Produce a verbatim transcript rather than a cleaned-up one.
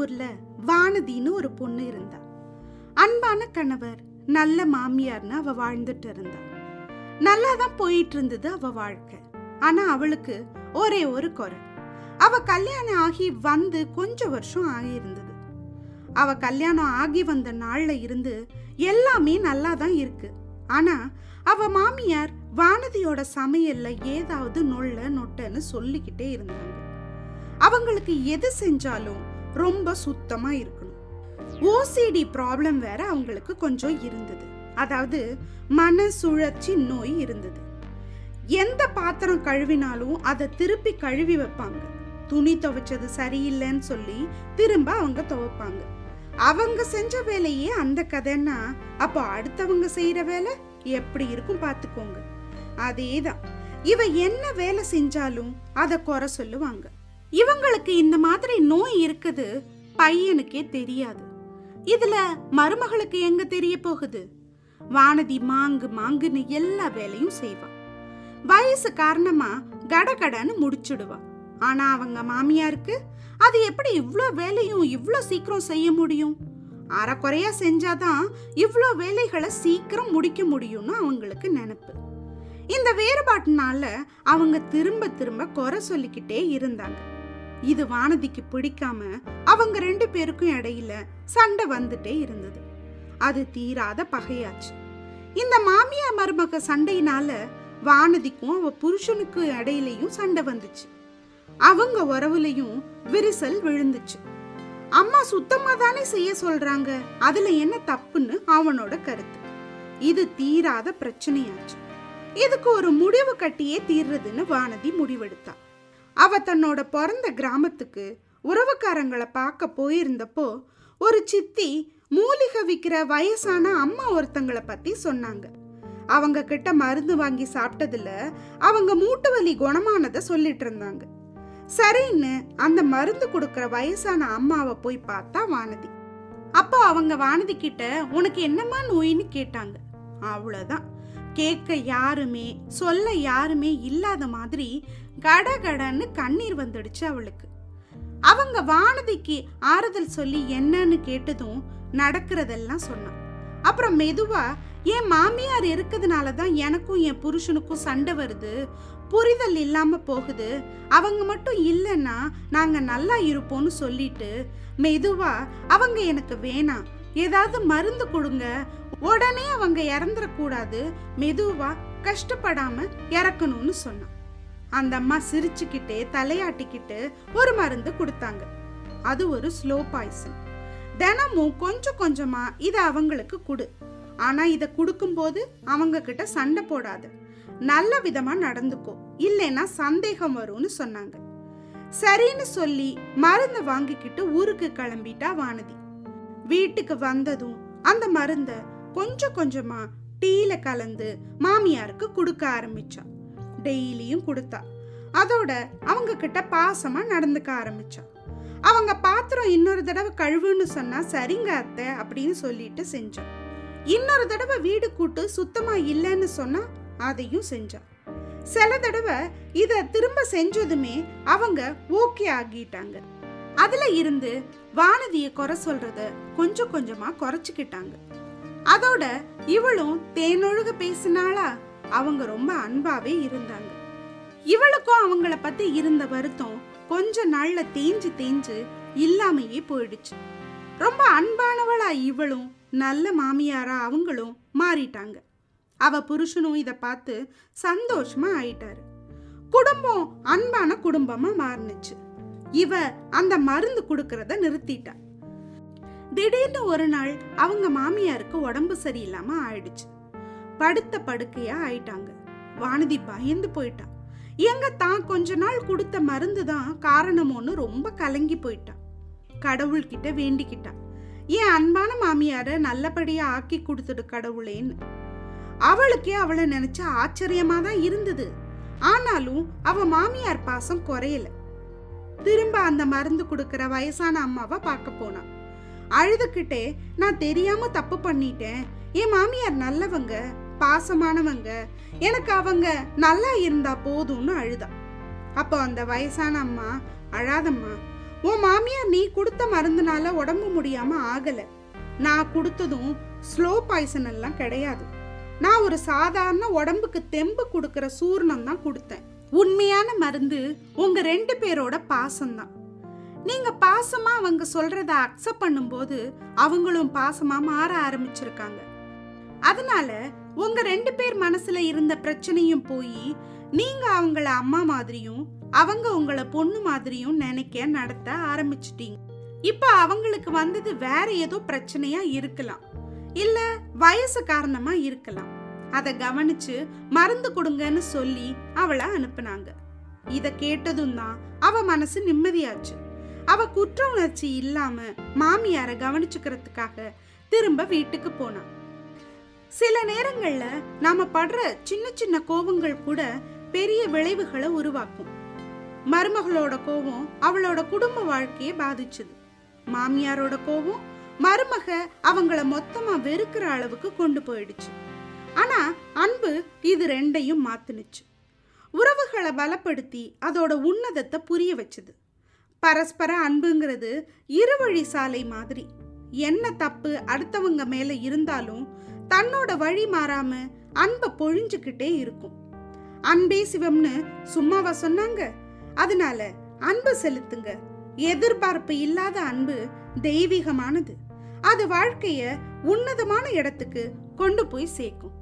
ஊர்ல வானதின்னு ஒரு பொண்ணு இருந்தா. அன்பான கணவர், நல்ல மாமியார்னு அவ வாழ்ந்துட்டு இருந்தா. நல்லாதான் போயிட்டு இருந்தது அவ வாழ்க்கை. ஆனா அவளுக்கு ஒரே ஒரு குறை. அவ கல்யாணம் ஆகி வந்து கொஞ்ச வருஷம் ஆகியிருந்தது. அவ கல்யாணம் ஆகி வந்த நாள்ல இருந்து எல்லாமே நல்லா தான் இருக்கு. ஆனா அவ மாமியார் வானதியோட சமையல்ல ஏதாவது நொல்ல நொட்டன்னு சொல்லிக்கிட்டே இருந்தாங்க. அவங்களுக்கு எது செஞ்சாலும் ரொம்ப சுத்தமா இருக்கணும். ஓசிடி ப்ராப்ளம் வேற அவங்களுக்கு கொஞ்சம் இருந்தது. அதாவது மன சுழற்சி நோய் இருந்தது. எந்த பாத்திரம் கழுவினாலும் அதை திருப்பி கழுவி வைப்பாங்க. துணி துவைச்சது சரியில்லைன்னு சொல்லி திரும்ப அவங்க துவைப்பாங்க. அவங்க செஞ்ச வேலையே அந்த கதைன்னா அப்போ அடுத்தவங்க செய்யற வேலை எப்படி இருக்கும் பார்த்துக்கோங்க. அதேதான், இவ என்ன வேலை செஞ்சாலும் அதை குறை சொல்லுவாங்க. இவங்களுக்கு இந்த மாதிரி நோய் இருக்குது பையனுக்கே தெரியாது. இதுல மருமகளுக்கு எங்க தெரிய போகுது? வானதி மாங்கு மாங்குன்னு எல்லா வேலையும் செய்வா. வயசு காரணமா கடகடன்னு முடிச்சுடுவா. ஆனா அவங்க மாமியாருக்கு அது எப்படி இவ்வளோ வேலையும் இவ்வளோ சீக்கிரம் செய்ய முடியும்? அரைக்குறையா செஞ்சாதான் இவ்வளோ வேலைகளை சீக்கிரம் முடிக்க முடியும்னு அவங்களுக்கு நினைப்பு. இந்த வேறுபாட்டுனால அவங்க திரும்ப திரும்ப குறை சொல்லிக்கிட்டே இருந்தாங்க. இது வானதிக்கு பிடிக்காம அவங்க ரெண்டு பேருக்கும் இடையில சண்டை வந்துட்டே இருந்தது. அது தீராத பகையாச்சு. இந்த மாமியா மருமக சண்டையினால வானதிக்கும் அவ புருஷனுக்கு இடையிலையும் சண்டை வந்துச்சு. அவங்க உறவுலையும் விரிசல் விழுந்துச்சு. அம்மா சுத்தமா தானே செய்ய சொல்றாங்க, அதுல என்ன தப்புன்னு அவனோட கருத்து. இது தீராத பிரச்சனையாச்சு. இதுக்கு ஒரு முடிவு கட்டியே தீர்றதுன்னு வானதி முடிவெடுத்தா. அவ தன்னோட பிறந்த கிராமத்துக்கு உறவுக்காரங்களை பார்க்க போயிருந்தப்போ ஒரு சித்தி மூலிகை விற்கிற வயசான அம்மா ஒருத்தங்களை பத்தி சொன்னாங்க. அவங்க கிட்ட மருந்து வாங்கி சாப்பிட்டதுல அவங்க மூட்டு வலி குணமானதை சொல்லிட்டு இருந்தாங்க. சரின்னு அந்த மருந்து கொடுக்கற வயசான அம்மாவை போய் பார்த்தா வானதி. அப்போ அவங்க வானதி கிட்ட உனக்கு என்னமா நோயின்னு கேட்டாங்க. அவ்வளவுதான், கேட்க யாருமே சொல்ல யாருமே இல்லாத மாதிரி கடகடன்னு கண்ணீர் வந்துடுச்சு அவளுக்கு. அவங்க வானதிக்கு ஆறுதல் சொல்லி என்னன்னு கேட்டதும் நடக்கிறதெல்லாம் சொன்னான். அப்புறம் மெதுவா, என் மாமியார் இருக்கிறதுனால தான் எனக்கும் என் புருஷனுக்கும் சண்டை வருது, புரிதல் இல்லாம போகுது, அவங்க மட்டும் இல்லைன்னா நாங்க நல்லா இருப்போம்னு சொல்லிட்டு மெதுவா அவங்க எனக்கு வேணாம், ஏதாவது மருந்து கொடுங்க, உடனே அவங்க இறந்துடக்கூடாது, மெதுவா கஷ்டப்படாம இறக்கணும்னு சொன்னான். அந்த அம்மா சிரிச்சுக்கிட்டே தலையாட்டிக்கிட்டு ஒரு மருந்து கொடுத்தாங்க. அது ஒரு ஸ்லோ பாய்சன். தினமும் கொஞ்சம் கொஞ்சமா இதை அவங்களுக்கு கொடு. ஆனா இதை கொடுக்கும்போது அவங்க கிட்ட சண்டை போடாது, நல்ல விதமா நடந்துக்கோ, இல்லைன்னா சந்தேகம் வரும்னு சொன்னாங்க. சரின்னு சொல்லி மருந்து வாங்கிக்கிட்டு ஊருக்கு கிளம்பிட்டா வானதி. வீட்டுக்கு வந்ததும் அந்த மருந்த கொஞ்சம் கொஞ்சமா டீல கலந்து மாமியாருக்கு கொடுக்க ஆரம்பிச்சா. டெய்லியும் கொடுத்தா. அதோட அவங்க கிட்ட பாசமா நடந்துக்க ஆரம்பிச்சா. அவங்க பாத்திரம் இன்னொரு தடவை கழுவுன்னு சொன்னா சரிங்க அத்தை அப்படின்னு சொல்லிட்டு செஞ்சா. இன்னொரு தடவை வீடு கூட்டு சுத்தமா இல்லைன்னு சொன்னா அதையும் செஞ்சா. சில தடவை இதை திரும்ப செஞ்சதுமே அவங்க ஓகே ஆகிட்டாங்க. அதுல இருந்து வானதிய குறை சொல்றத கொஞ்சம் கொஞ்சமா குறைச்சுக்கிட்டாங்க. அதோட இவளும் தேனொழுக பேசினாளா அவங்க ரொம்ப அன்பாவே இருந்தாங்க. இவளுக்கும் அவங்கள பத்தி இருந்த வருத்தம் கொஞ்ச நாள்ல தேஞ்சு தேஞ்சு இல்லாமையே போயிடுச்சு. ரொம்ப அன்பானவளா இவளும் நல்ல மாமியாரா அவங்களும் மாறிட்டாங்க. அவ புருஷனும் இதை பார்த்து சந்தோஷமா ஆயிட்டாரு. குடும்பம் அன்பான குடும்பமா மாறினுச்சு. இவ அந்த மருந்து கொடுக்கறத நிறுத்திட்டா. திடீர்னு ஒரு நாள் அவங்க மாமியாருக்கு உடம்பு சரியில்லாம ஆயிடுச்சு. படுத்த படுக்கையா ஆயிட்டாங்க. வானதி பயந்து போயிட்டா. எங்க தான் கொஞ்ச நாள் கொடுத்த மருந்து தான் காரணமோன்னு ரொம்ப கலங்கி போயிட்டா. கடவுள்கிட்ட வேண்டிக்கிட்டா, என் அன்பான மாமியார நல்லபடியா ஆக்கி கொடுத்துடு கடவுளேன்னு. அவளுக்கே அவளை நினைச்ச ஆச்சரியமா தான் இருந்தது. ஆனாலும் அவ மாமியார் பாசம் குறையல. திரும்ப அந்த மருந்து கொடுக்கற வயசான அம்மாவை பார்க்க போனா. அழுதுகிட்டே, நான் தெரியாம தப்பு பண்ணிட்டேன், என் மாமியார் நல்லவங்க, பாசமானவங்க, எனக்கு அவங்க நல்லா இருந்தா போதும்னு அழுதா. அப்போ அந்த வயசான அம்மா, அழாதம்மா, वो मामिया नी कुड़ता मरंदनाला उडंबु मुडियामा आगले ना कुड़तदुम स्लो पॉइजन एल्लाम किडैयादु ना ओरु साधारण उडंबुक्कु तेंबु कुडुक्कुर सूर्णम तान कुडुत्तेन उन्मैयान मरुंदु उंगा रेंडु पेरोड पासम तान நீங்க பாசமா அவங்க சொல்றத அக்செப்ட் பண்ணும்போது அவங்களும் பாசமா மாற ஆரம்பிச்சிருக்காங்க. அதனால உங்க ரெண்டு பேர் மனசுல இருந்த பிரச்சனையும் போய் நீங்க அவங்கள அம்மா மாதிரியும் அவங்க உங்கள பொண்ணு மாதிரியும் நினைக்க நடத்த ஆரம்பிச்சிட்டீங்க. இப்போ அவங்களுக்கு வந்தது வேற ஏதோ பிரச்சனையா இருக்கலாம். இல்ல வயசு காரணமா இருக்கலாம். அத கவனிச்சு மறந்து கொடுங்கன்னு சொல்லி அவளை அனுப்புனாங்க. இத கேட்டதும் தான் அவ மனசு நிம்மதியாச்சு. அவ குற்ற உணர்ச்சி இல்லாம மாமியார கவனிச்சுக்கிறதுக்காக திரும்ப வீட்டுக்கு போனா. சில நேரங்கள்ல நாம படுற சின்ன சின்ன கோபங்கள் கூட பெரிய விளைவுகளை உருவாக்கும். மருமகளோட கோபம் அவளோட குடும்ப வாழ்க்கையை பாதிச்சது. மாமியாரோட கோபம் மருமக அவங்கள மொத்தமா வெறுக்கிற அளவுக்கு கொண்டு போயிடுச்சு. ஆனா அன்பு இது ரெண்டையும் மாத்தினுச்சு. உறவுகளை பலப்படுத்தி அதோட உன்னதத்தை புரிய வச்சது. பரஸ்பர அன்புங்கிறது இருவழி சாலை மாதிரி. என்ன தப்பு அடுத்தவங்க மேல இருந்தாலும் தன்னோட வழி மாறாம அன்ப பொழிஞ்சுக்கிட்டே இருக்கும். அன்பே சிவம்னு சும்மாவா சொன்னாங்க? அதனால அன்பு செலுத்துங்க. எதிர்பார்ப்பு இல்லாத அன்பு தெய்வீகமானது. அது வாழ்க்கைய உன்னதமான இடத்துக்கு கொண்டு போய் சேர்க்கும்.